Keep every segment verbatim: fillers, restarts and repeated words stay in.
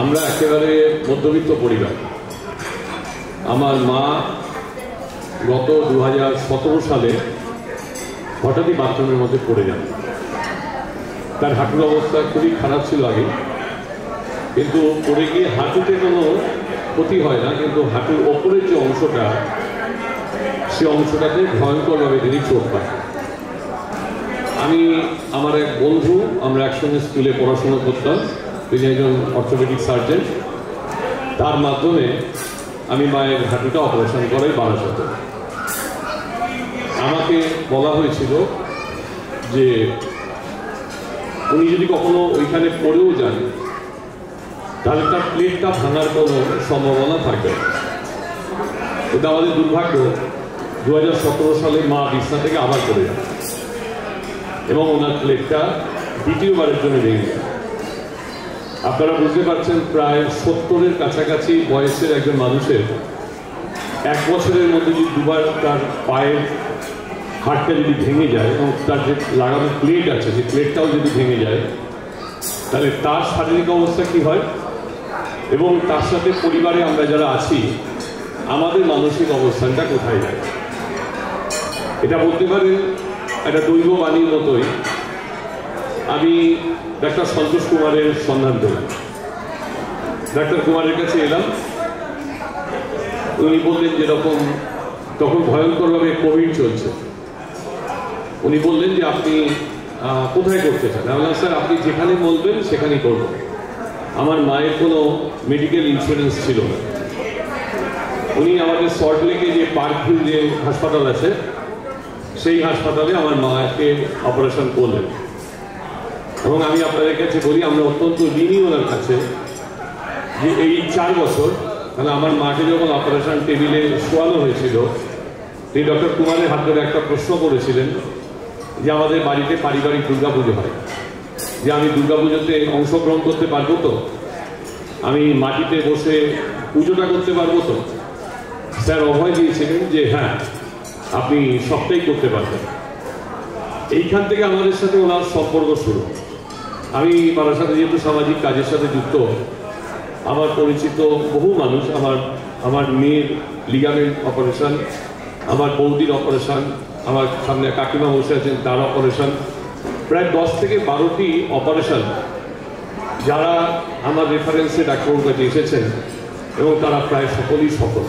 আমরা একেবারে মধ্যবিত্ত পরিবার। আমার মা গত দু হাজার সতেরো সালে হঠাৎই বাথরুমের মধ্যে পড়ে যান। তার হাঁটুর অবস্থা খুবই খারাপ ছিল আগে, কিন্তু পড়ে গিয়ে হাঁটুতে কোনো ক্ষতি হয় না, কিন্তু হাঁটুর ওপরের যে অংশটা, সে অংশটাতে ভয়ঙ্করভাবে তিনি চোট পায়। আমি আমার এক বন্ধু, আমরা একসঙ্গে স্কুলে পড়াশোনা করতাম, তিনি একজন অর্থোপেডিক সার্জন, তার মাধ্যমে আমি মায়ের হাঁটুটা অপারেশন করাই বারাসাতে। আমাকে বলা হয়েছিল যে উনি যদি কখনো ওইখানে পড়েও যান তাহলে তার প্লেটটা ভাঙার কোনো সম্ভাবনা থাকে। এটা আমাদের দুর্ভাগ্য, দু হাজার সতেরো সালে মা বিছনা থেকে আবার পড়ে যান এবং ওনার প্লেটটা দ্বিতীয়বারের জন্য ভেঙে যায়। আপনারা বুঝতে পারছেন, প্রায় সত্তরের কাছাকাছি বয়সের একজন মানুষের এক বছরের মধ্যে যদি দুবার তার পায়ের হাড়টা যদি ভেঙে যায় এবং তার যে লাগানো প্লেট আছে সেই প্লেটটাও যদি ভেঙে যায়, তাহলে তার শারীরিক অবস্থা কী হয় এবং তার সাথে পরিবারে আমরা যারা আছি আমাদের মানসিক অবস্থানটা কোথায় যায়। এটা বলতে পারেন একটা দৈব বাণীর মতোই আমি ডাক্তার সন্তোষ কুমারের সন্ধান পেলাম। ডাক্তার কুমারের কাছে এলাম, উনি বললেন যেরকম তখন ভয়ঙ্করভাবে কোভিড চলছে, উনি বললেন যে আপনি কোথায় করতে চান? আমি বললাম স্যার আপনি যেখানে বলবেন সেখানেই করব। আমার মায়ের কোনো মেডিকেল ইন্স্যুরেন্স ছিল না। উনি আমাদের সল্টলেকে যে পার্কভিউ যে হাসপাতাল আছে সেই হাসপাতালে আমার মাকে অপারেশন করলেন। এবং আমি আপনাদের কাছে বলি, আমরা অত্যন্ত ঋণী ওনার কাছে যে এই চার বছর, মানে আমার মাকে যখন অপারেশন টেবিলে শোয়ানো হয়েছিল তিনি ডক্টর কুমারের হাত ধরে একটা প্রশ্ন করেছিলেন যে আমাদের বাড়িতে পারিবারিক দুর্গাপুজো হয়, যে আমি দুর্গাপুজোতে অংশগ্রহণ করতে পারবো তো, আমি মাটিতে বসে পুজোটা করতে পারবো তো? স্যার অভয় দিয়েছিলেন যে হ্যাঁ আপনি সবটাই করতে পারবেন। এইখান থেকে আমাদের সাথে ওনার সম্পর্ক শুরু। আমি বারাসাতে যেহেতু সামাজিক কাজের সাথে যুক্ত, আমার পরিচিত বহু মানুষ, আমার আমার মেয়ের লিগামেন্ট অপারেশন, আমার বৌদির অপারেশন, আমার সামনে কাকিমা বসে আছেন তার অপারেশন, প্রায় দশ থেকে বারোটি অপারেশন যারা আমার রেফারেন্সে ডাক্তারবাবুর কাছে এসেছেন এবং তারা প্রায় সকলেই সফল।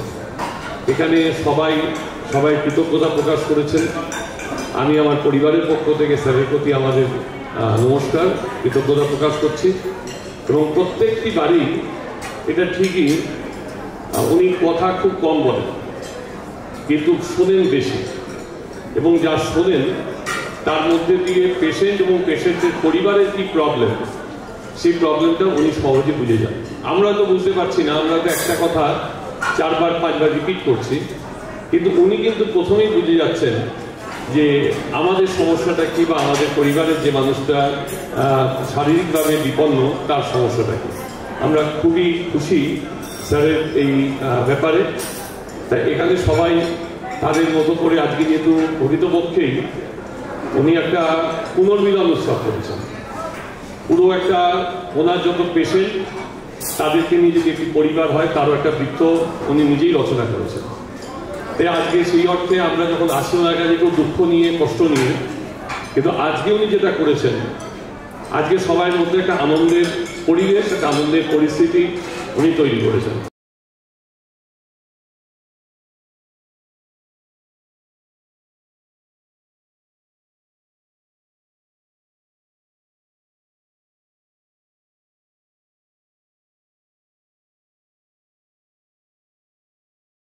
এখানে সবাই সবাই কৃতজ্ঞতা প্রকাশ করেছেন। আমি আমার পরিবারের পক্ষ থেকে স্যারের প্রতি আমাদের নমস্কার, কৃতজ্ঞতা প্রকাশ করছি। এবং প্রত্যেকটি বাড়ি এটা ঠিকই, উনি কথা খুব কম বলেন কিন্তু শোনেন বেশি, এবং যা শোনেন তার মধ্যে দিয়ে পেশেন্ট এবং পেশেন্টের পরিবারের কী প্রবলেম সেই প্রবলেমটা উনি সহজে বুঝে যান। আমরা তো বুঝতে পারছি না, আমরা তো একটা কথা চারবার পাঁচবার রিপিট করছি, কিন্তু উনি কিন্তু প্রথমেই বুঝে যাচ্ছেন যে আমাদের সমস্যাটা কী বা আমাদের পরিবারের যে মানুষটা শারীরিকভাবে বিপন্ন তার সমস্যাটা কী। আমরা খুবই খুশি স্যারের এই ব্যাপারে। তাই এখানে সবাই তাদের মতো করে আজকে যেহেতু প্রকৃতপক্ষেই উনি একটা পুনর্মিলন উৎসব করেছেন, পুরো একটা ওনার যত পেশেন্ট তাদেরকে নিয়ে যদি একটি পরিবার হয় তারও একটা বৃত্ত উনি নিজেই রচনা করেছেন। তাই আজকে সেই অর্থে আমরা যখন আসি ওনার কাছে কেউ দুঃখ নিয়ে কষ্ট নিয়ে, কিন্তু আজকে উনি যেটা করেছেন, আজকে সবাই মধ্যে একটা আনন্দের পরিবেশ, একটা আনন্দের পরিস্থিতি উনি তৈরি করেছেন।